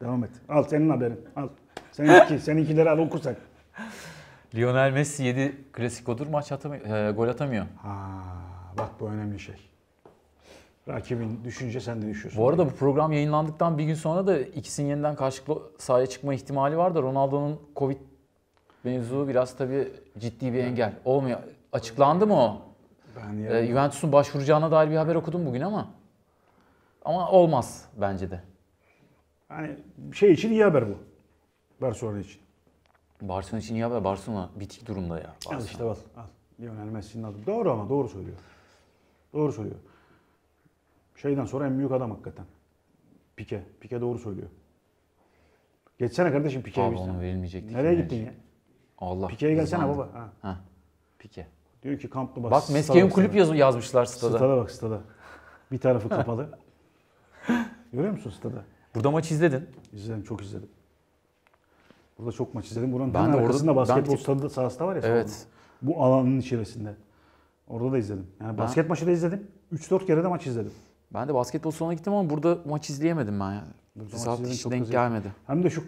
Devam et. Al senin haberin. Al. Seninkileri al okursak. Lionel Messi 7 klasikodur maç gol atamıyor. Ha, bak bu önemli şey. Rakibin düşünce sen de düşüyorsun. Bu arada bu program yayınlandıktan bir gün sonra da ikisinin yeniden karşılıklı sahaya çıkma ihtimali var da Ronaldo'nun Covid mevzu biraz tabii ciddi bir engel. Olmuyor. Açıklandı mı o? Juventus'un başvuracağına dair bir haber okudum bugün ama olmaz bence de. Yani şey için iyi haber bu. Barcelona için. Barcelona için iyi haber. Barcelona bitik durumda ya. Barcelona. Al işte bak. Lionel Messi'nin adı. Doğru ama doğru söylüyor. Doğru söylüyor. Şeyden sonra en büyük adam hakikaten. Piqué. Piqué doğru söylüyor. Geçsene kardeşim Piqué'ye bizden. Abi onu verilmeyecekti. Nereye gittin ya? Allah. Piqué'ye gelsene baba. Ha. Piqué. Diyor ki kamplı bak. Bak Meske'nin kulüp yazmışlar stada. Stada bak stada. Bir tarafı kapalı. Görüyor musun stada? Burada maç izledin. İzledim, çok izledim. Burada çok maç izledim. Buranın ben de arkasında orada, basketbol stadı sahası da var ya. Evet. Bu alanın içerisinde. Orada da izledim. Yani basket maçı da izledim. 3-4 kere de maç izledim. Ben de basketbol salonuna gittim ama burada maç izleyemedim ben ya. Saat hiç denk gelmedi. Hem de şu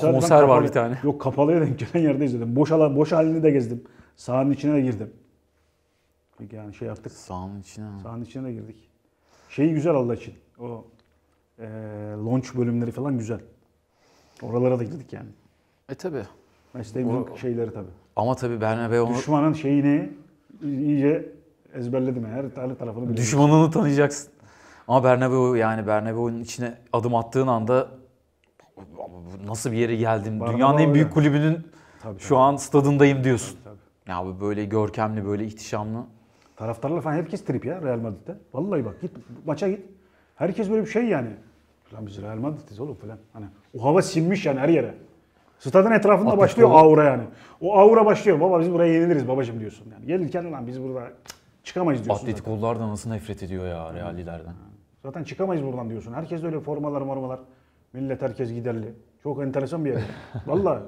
konser var bir tane. Yok kapalıya denk gelen yerde izledim. Boş alan, boş halini de gezdim. Sahanın içine de girdim. Yani şey yaptık. Sahanın içine. Sahanın içine de girdik. Şeyi güzel Allah için. O launch bölümleri falan güzel. Oralara da girdik yani. Tabi. Mesleğimizin şeyleri tabi. Ama tabi Bernabéu onu... Düşmanın şeyini iyice ezberledim yani. Her tarafını biliyorum. Düşmanını tanıyacaksın. Ama Bernabéu yani Bernabéu'nun içine adım attığın anda nasıl bir yere geldim? Bernabéu dünyanın en büyük kulübünün tabii. Şu an stadındayım diyorsun. Tabii. Ya bu böyle görkemli, böyle ihtişamlı. Taraftarlar falan herkes trip ya Real Madrid'de. Vallahi bak git maça git. Herkes böyle bir şey yani. Lan biz Real Madrid'iz oğlum falan. Hani o hava sinmiş yani her yere. Stadın etrafında Atletico başlıyor aura yani. O aura başlıyor. Baba biz buraya yeniliriz babacım diyorsun yani. Gelirken lan biz burada çıkamayız diyorsun. Atletico'lular da nasıl nefret ediyor ya Reallilerden. Zaten çıkamayız buradan diyorsun. Herkes öyle formalar. Millet herkes giderli. Çok enteresan bir yer. Vallahi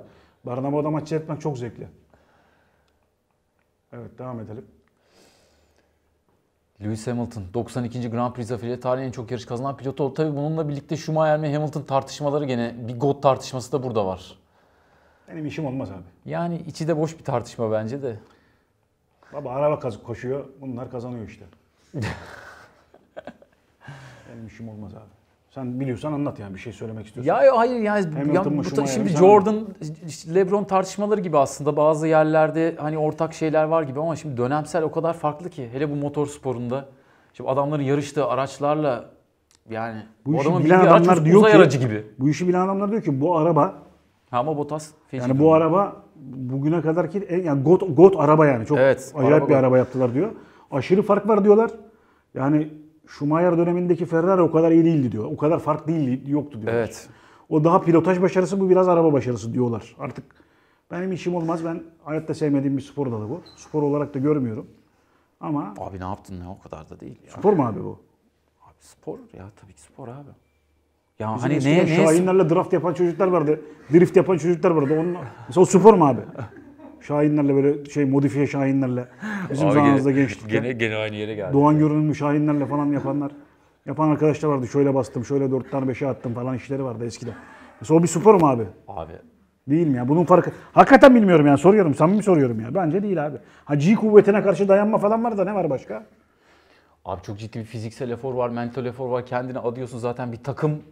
Bernabéu'da maç seyretmek çok zevkli. Evet devam edelim. Lewis Hamilton 92. Grand Prix zaferiyle tarihin en çok yarış kazanan pilot oldu. Tabii bununla birlikte Schumacher ve Hamilton tartışmaları gene bir GOAT tartışması da burada var. Benim işim olmaz abi. Yani içi de boş bir tartışma bence de. Baba araba koşuyor, bunlar kazanıyor işte. Benim işim olmaz abi. Sen biliyorsan anlat yani bir şey söylemek istiyorsan. Ya hayır ya şimdi Jordan, Lebron tartışmaları gibi aslında bazı yerlerde hani ortak şeyler var gibi ama şimdi dönemsel o kadar farklı ki hele bu motor sporunda. Şimdi adamların yarıştığı araçlarla yani bu adamın bilen adamlar diyor uzay aracı gibi. Bu işi bilen adamlar diyor ki bu araba ama Bottas feci. Yani bu araba bugüne kadarki yani GOAT araba yani çok evet, acayip araba bir araba yaptılar diyor. Aşırı fark var diyorlar. Yani Schumacher dönemindeki Ferrari o kadar iyi değildi diyor. O kadar fark değildi, yoktu diyorlar. Evet. O daha pilotaj başarısı, bu biraz araba başarısı diyorlar. Artık benim işim olmaz. Ben hayatta sevmediğim bir spor dalı bu. Spor olarak da görmüyorum. Ama... Abi ne yaptın? Ne o kadar da değil ya. Spor mu abi bu? Abi spor ya tabii ki spor abi. Ya bizim hani neye Şahinlerle draft yapan çocuklar vardı. Drift yapan çocuklar vardı. Onun... Mesela o spor mu abi? Şahinlerle böyle şey modifiye Şahinlerle. Bizim abi zamanımızda gençlikte. Gene aynı yere geldi. Doğan görünümlü Şahinlerle falan yapanlar. Yapan arkadaşlar vardı. Şöyle bastım, şöyle 4 tane 5'e attım falan işleri vardı eskiden. Mesela o bir spor mu abi? Abi. Değil mi ya? Bunun farkı. Hakikaten bilmiyorum yani. Soruyorum. Samimi soruyorum ya. Bence değil abi. Ha G kuvvetine karşı dayanma falan var da ne var başka? Abi çok ciddi bir fiziksel efor var, mental efor var. Kendini adıyorsun zaten bir takım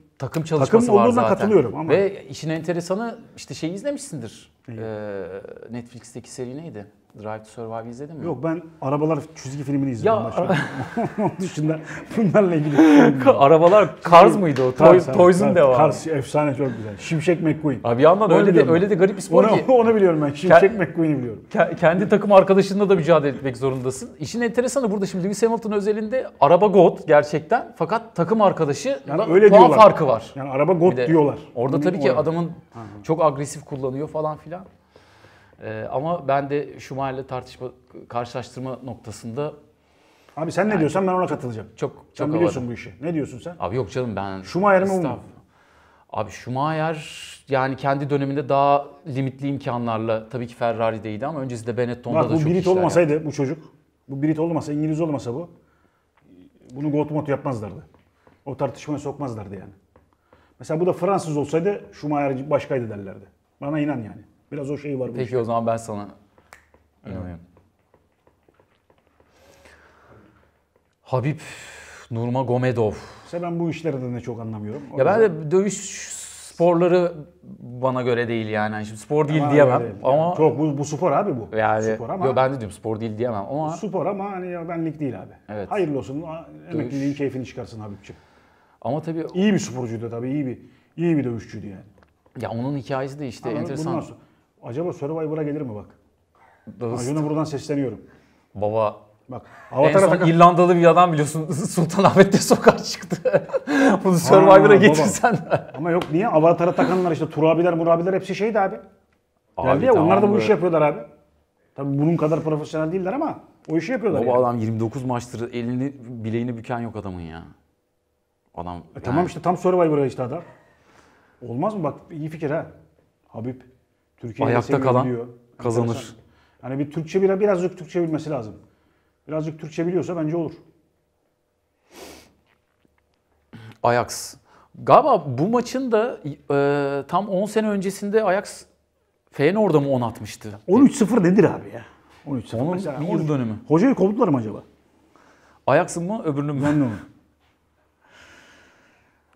çalışması takım var zaten. Katılıyorum ama. Ve işin enteresanı işte şey izlemişsindir. Netflix'teki seri neydi? Drive to Survive izledin mi? Yok ben arabalar çizgi filmini izledim. Onun dışında bunlarla ilgili. Arabalar Cars mıydı o? Toys'un devamı. Cars efsane çok güzel. Shimşek McQueen. Abi yandan öyle de garip bir spor ki. Onu biliyorum ben. Shimşek McQueen'i biliyorum. Kendi takım arkadaşınla da mücadele etmek zorundasın. İşin enteresanı burada şimdi Lewis Hamilton özelinde araba GOAT gerçekten fakat takım arkadaşı yani öyle puan diyorlar. Farkı var. Yani araba GOAT diyorlar. Orada bunun tabii ki adamın çok agresif kullanıyor falan filan. Ama ben de Schumacher'le karşılaştırma noktasında... Abi sen yani ne diyorsan ben ona katılacağım. Çok sen biliyorsun bu işi. Ne diyorsun sen? Abi yok canım ben... Schumacher mi olmuyor? Abi Schumacher yani kendi döneminde daha limitli imkanlarla tabii ki Ferrari'deydi ama öncesi de Benetton'da da çok işler. Bu Brit olmasaydı yani. Bu çocuk, bu Brit olmasa, İngiliz olmasa bunu GOAT yapmazlardı. O tartışmaya sokmazlardı yani. Mesela bu da Fransız olsaydı Schumacher başkaydı derlerdi. Bana inan yani. Biraz o şey var. Peki işte. O zaman ben sana inanıyorum. Habib Nurmagomedov. İşte ben bu işlerden de çok anlamıyorum. Ya ben de dövüş sporları bana göre değil yani. Şimdi spor değil ama diyemem değil. Ama çok bu spor abi bu. Yani spor ama. Yo, ben de diyorum spor değil diyemem ama spor ama hani ya benlik değil abi. Evet. Hayırlı olsun. Emekliliğin keyfini çıkarsın Habibciğim. Ama tabii iyi bir sporcuydu tabii, iyi bir dövüşçüydü yani. Ya onun hikayesi de işte enteresan. Acaba Survivor'a gelir mi bak? Acun'a buradan sesleniyorum. Baba bak, en son İrlandalı bir adam biliyorsun Sultanahmet'te sokağa çıktı. Bunu Survivor'a getirsen. Ama yok niye? Avatar'a takanlar işte Turabiler, Murabiler hepsi şeydi abi. Geldi ya, tamam onlar da bu işi yapıyorlar abi. Tabii bunun kadar profesyonel değiller ama o işi yapıyorlar. Baba yani. Adam 29 maçtır elini bileğini büken yok adamın ya. Adam yani. Tamam işte tam Survivor'a işte adam. Olmaz mı? Bak iyi fikir ha. Habib. Türkiye'yi ayakta kalan biliyor, kazanır. Yani bir Türkçe birazcık Türkçe bilmesi lazım. Birazcık Türkçe biliyorsa bence olur. Ajax. Galiba bu maçın da tam 10 sene öncesinde Ajax Feyenoord'a mı 10 atmıştı? 13-0 nedir abi ya? 13-0 mesela. Onun yıl dönümü. Hocayı kovdular mı acaba? Ajax'ın mı öbürünün mü? Ben de onu.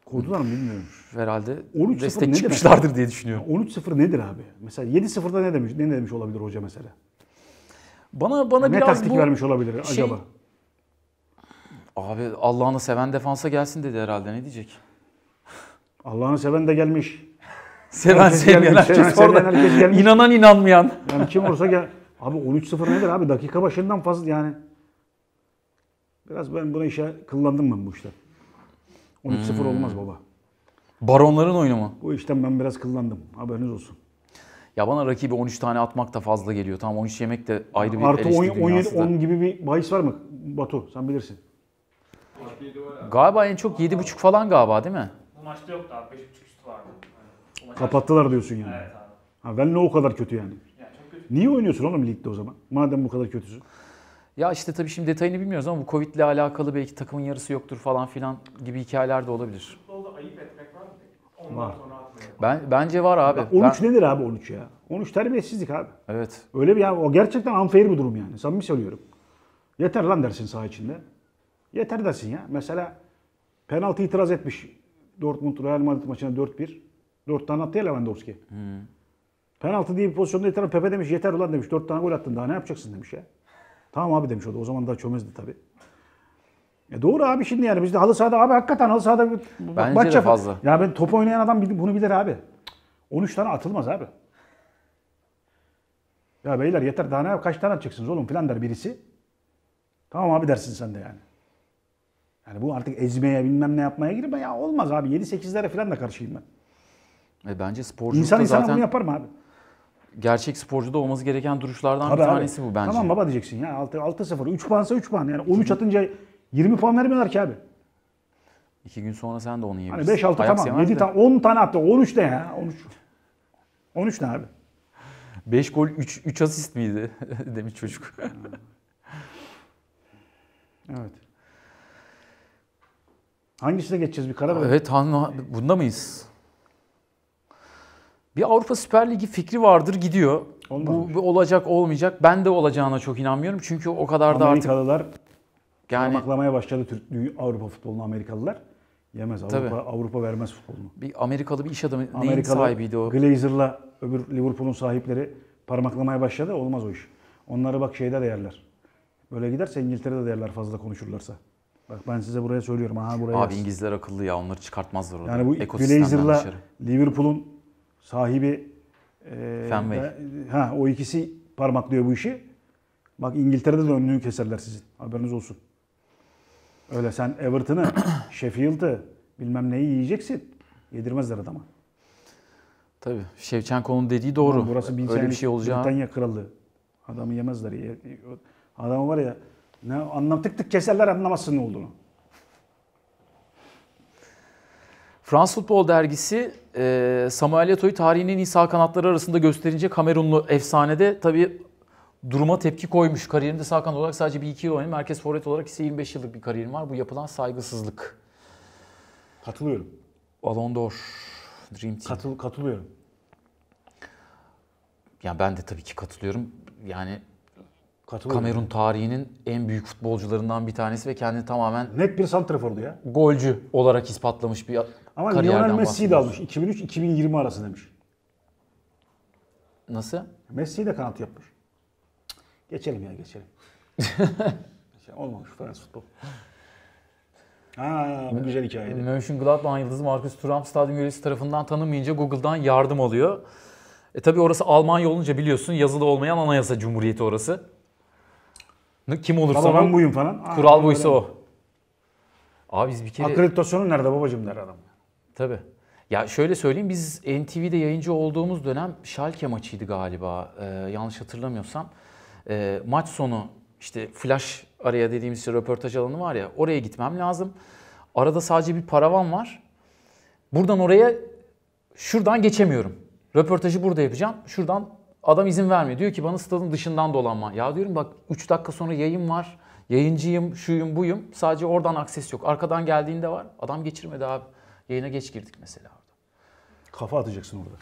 Kovdular mı bilmiyorum. Herhalde destek çıkmışlardır diye düşünüyorum. 13-0 nedir abi? Mesela 7-0'da ne demiş olabilir hoca mesela? Bana ne biraz taktik vermiş olabilir şey, acaba? Abi Allah'ını seven defansa gelsin dedi herhalde. Ne diyecek? Allah'ını seven de gelmiş. Seven herkes gelmiş. İnanan inanmayan. Yani kim olursa gel. Abi 13-0 nedir abi? Dakika başından fazla yani. Biraz ben buna işe kıllandım ben bu işten. 13-0 olmaz baba. Baronların oyunu mu? Bu işten ben biraz kıllandım. Haberiniz olsun. Ya bana rakibi 13 tane atmak da fazla geliyor. Tamam 13 yemek de ayrı bir eleştiri dünyası da. Artı 10 gibi bir bahis var mı Batu? Sen bilirsin. Galiba en çok 7.5 falan galiba değil mi? Bu maçta yoktu abi. 5.5 üstü vardı. Yani kapattılar diyorsun yani. Evet abi. Ha, ben ne o kadar kötü yani. Yani çok kötü. Niye oynuyorsun oğlum ligde o zaman? Madem bu kadar kötüsün. Ya işte tabii şimdi detayını bilmiyoruz ama bu Covid'le alakalı belki takımın yarısı yoktur falan filan gibi hikayeler de olabilir. Futbolda ayıp etmek var mı? Ondan sonra atmayalım. Bence var abi. 13 nedir abi 13 ya? 13 terbiyesizlik abi. Evet. Öyle bir ya o gerçekten unfair bir durum yani. Samimi söylüyorum. Yeter lan dersin saha içinde. Yeter dersin ya. Mesela penaltı itiraz etmiş. Dortmund Real Madrid maçına 4-1. 4 tane attı ya Lewandowski. Penaltı diye bir pozisyonda itiraz. Pepe demiş yeter ulan demiş. 4 tane gol attın daha ne yapacaksın demiş ya. Tamam abi demiş o da. O zaman daha çömezdi tabii. Doğru abi şimdi yani bizde halı sahada abi hakikaten halı sahada bence maç yapar. Fazla. Ya ben top oynayan adam bunu bilir abi. 13 tane atılmaz abi. Ya beyler yeter daha ne kaç tane atacaksınız oğlum filan der birisi. Tamam abi dersin sen de yani. Yani bu artık ezmeye bilmem ne yapmaya girme ya olmaz abi 7-8'lere filan da karşıyım ben. Bence sporculukta zaten... İnsan bunu yapar mı abi? Gerçek sporcuda olması gereken duruşlardan tabii bir tanesi abi. Bu bence. Tamam baba diyeceksin ya 6-0. 3 puansa 3 puan yani 13 atınca 20 puan vermiyorlar ki abi. 2 gün sonra sen de onu yiyebilirsin. Hani 5-6 tamam 7 tane 10 tane attı 13 ne ya 13 ne abi? 5 gol 3 asist miydi demiş çocuk. Evet. Hangisine geçeceğiz bir karar ver. Evet bunda mıyız? Bir Avrupa Süper Ligi fikri vardır gidiyor. Bu olacak olmayacak. Ben de olacağına çok inanmıyorum çünkü o kadar da artık... Amerikalılar yani... parmaklamaya başladı Avrupa futbolunu Amerikalılar. Yemez Avrupa vermez futbolunu. Bir Amerikalı bir iş adamı neyin sahibiydi o? Glazer'la öbür Liverpool'un sahipleri parmaklamaya başladı olmaz o iş. Onları bak şeyde de yerler. Böyle giderse İngiltere'de de yerler fazla konuşurlarsa. Bak ben size buraya söylüyorum. Aha, buraya abi yaz. İngilizler akıllı ya onları çıkartmazlar orada. Yani bu Glazer'la Liverpool'un sahibi o ikisi parmaklıyor bu işi. Bak İngiltere'de de önünü keserler sizin. Haberiniz olsun. Öyle sen Everton'ı, Sheffield'ı bilmem neyi yiyeceksin. Yedirmezler adama. Tabii. Shevchenko'nun dediği doğru. Yani burası öyle bir şey olacağı. Britanya kralı. Adamı yemezler. Adamı var ya ne tık keserler anlamazsın ne olduğunu. Fransız Futbol Dergisi Samuel Eto'yu tarihinin iyi sağ kanatları arasında gösterince Kamerunlu efsanede tabii duruma tepki koymuş. Kariyerinde sağ kanat olarak sadece bir 2 yıl oynadım. Merkez forvet olarak ise 25 yıllık bir kariyerim var. Bu yapılan saygısızlık. Katılıyorum. Ballon d'Or, Dream Team. Katılıyorum. Yani ben de tabii ki katılıyorum. Yani Kamerun tarihinin en büyük futbolcularından bir tanesi ve kendini tamamen net bir santrafordu ya. Golcü olarak ispatlamış bir ama kariyerden Lionel Messi'yi de almış. 2003-2020 arası demiş. Nasıl? Messi'yi de kanat yapmış. Geçelim ya geçelim. Olmamış Fransız futbol. Ha, bu güzel hikayeydi. Mönchengladbach yıldızı Markus Thuram stadyum görevlisi tarafından tanınmayınca Google'dan yardım alıyor. Tabii orası Almanya olunca biliyorsun yazılı olmayan anayasa cumhuriyeti orası. Kim olursa baba, ben buyum falan. Aa, kural buysa o. Abi biz bir kere... Akreditasyonu nerede babacığım der adam. Tabii. Ya şöyle söyleyeyim, biz NTV'de yayıncı olduğumuz dönem Schalke maçıydı galiba. Yanlış hatırlamıyorsam. Maç sonu işte flash araya dediğimiz şey, röportaj alanı var ya, oraya gitmem lazım. Arada sadece bir paravan var. Buradan oraya şuradan geçemiyorum. Röportajı burada yapacağım. Şuradan adam izin vermiyor. Diyor ki bana stadın dışından dolanma. Ya diyorum bak 3 dakika sonra yayın var. Yayıncıyım, şuyum, buyum. Sadece oradan akses yok. Arkadan geldiğinde var. Adam geçirmedi abi. Yayına geç girdik mesela. Kafa atacaksın orada.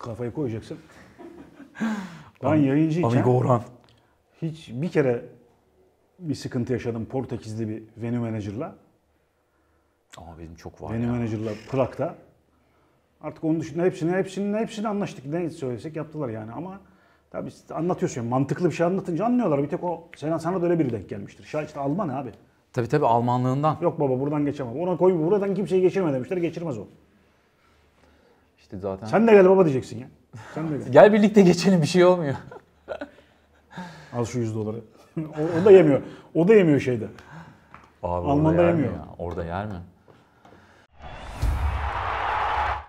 Kafayı koyacaksın. Ben yayıncıyken... Amigo Orhan. Hiç bir kere bir sıkıntı yaşadım Portekizli bir venue manager'la. Ama benim çok var venue ya. Venue manager'la Prag'da. Artık onun dışında hepsini anlaştık. Ne söylesek yaptılar yani ama tabii anlatıyorsun yani, mantıklı bir şey anlatınca anlıyorlar. Bir tek o sana da öyle biri denk gelmiştir. Şahit işte Alman abi. Tabii tabii Almanlığından. Yok baba buradan geçemem. Ona koy buradan kimseyi geçirme demişler. Geçirmez o. İşte zaten. Sen de gel baba diyeceksin ya. Sen de gel. Gel birlikte geçelim bir şey olmuyor. Al şu $100. O da yemiyor. O da yemiyor şeyde. Abi Alman'da yemiyor. Ya. Orada yer mi?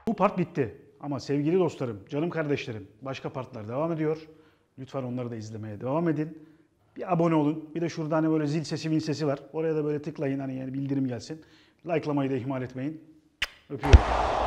Bu part bitti. Ama sevgili dostlarım, canım kardeşlerim, başka partlar devam ediyor. Lütfen onları da izlemeye devam edin. Bir abone olun. Bir de şurada hani böyle zil sesi, mil sesi var. Oraya da böyle tıklayın hani yani bildirim gelsin. Likelamayı da ihmal etmeyin. Öpüyorum.